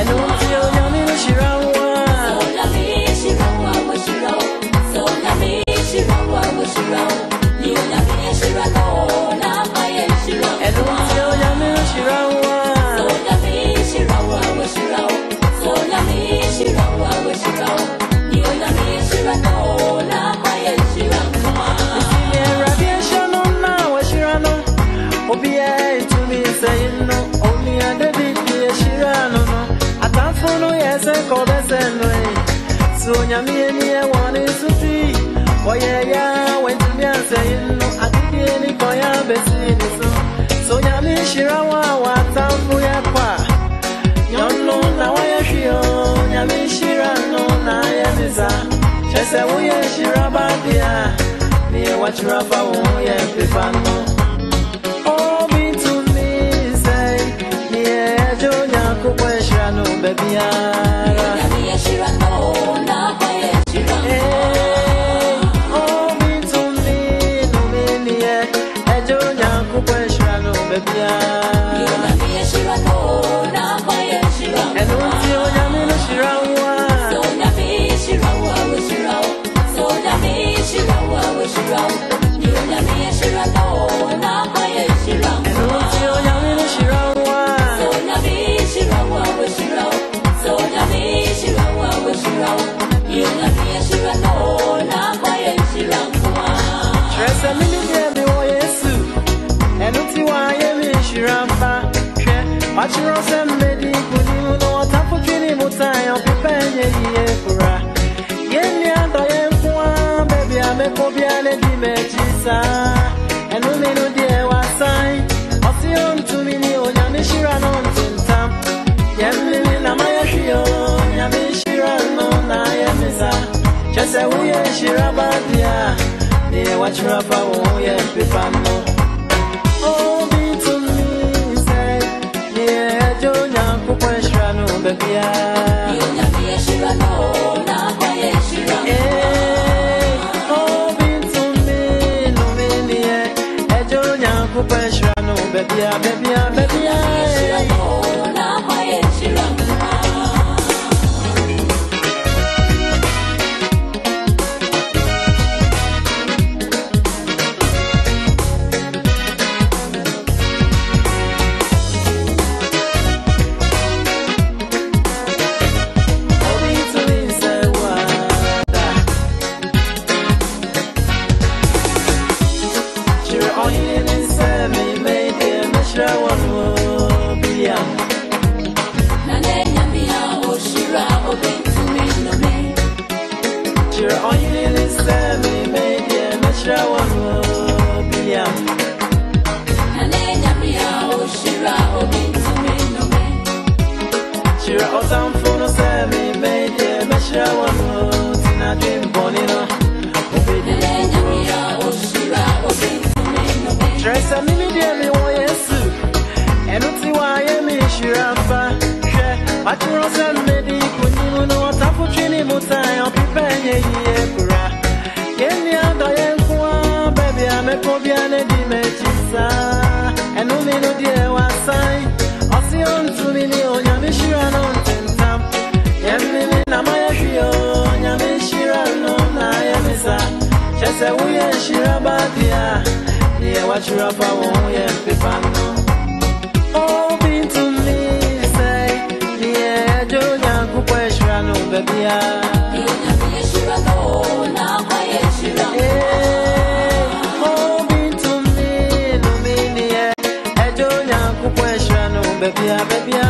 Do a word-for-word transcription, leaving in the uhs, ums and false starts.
enu mfio nyoni nushirawa enu mfio nyoni nushirawa Sonya me and you want it to see. Oh, yeah, yeah, when you are saying, no, I didn't get any for your business. Sonya me, Shirawa, what's up for your part? Young Lord, now I am Shion, Yami Shirano, I am Isa. Just a way, Shiraba, dear. Near what you're about, yeah, if I know. Oh, me to me, say, yeah, Jonya, Kukweshano, baby, I. And no me no dear was sign. I see on to me, Yamishira no tam. Yamil Namayashio, Yamishira no Nayamisa. Just a way, Shirabadia. They watch Rafa, oh, yeah, Pipano. Oh, be to me, say, yeah, Jonya, Kukweshrano, Babia. Yamia Shirano, Nayashira. Baby, I'm baby, I'm baby, I'm baby, baby,